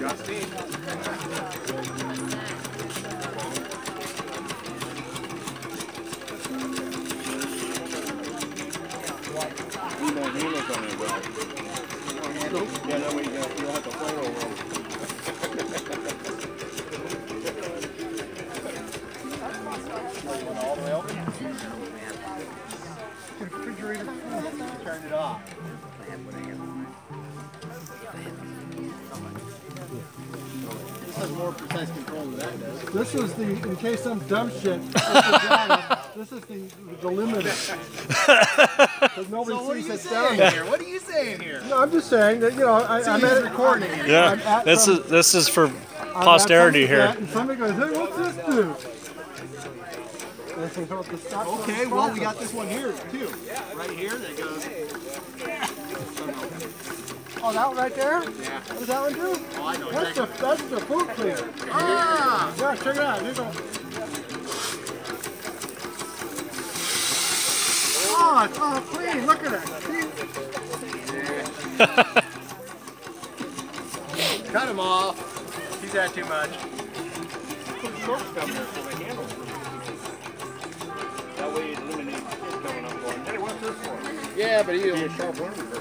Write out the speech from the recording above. Turn it off. This has more precise control than that does. This is the, in case some dumb shit, this is the limiter. Because nobody sees it down here. What are you saying here? No, I'm just saying that, you know, I'm at a recording. Yeah, this is for posterity here. And somebody goes, hey, what's this do? Okay, well, we got this one here, too. Right here, that goes. Oh, that one right there? Yeah. What does that one do? Oh, I know that's exactly. That's the food cleaner. Ah! Yeah, check it out. Here's a... Oh, it's all clean. Look at it. Cut him off. He's had too much. Put short stuff there so they handle it. That way you eliminate coming up going, hey, what's this for? Yeah, but he'll be a sharp one.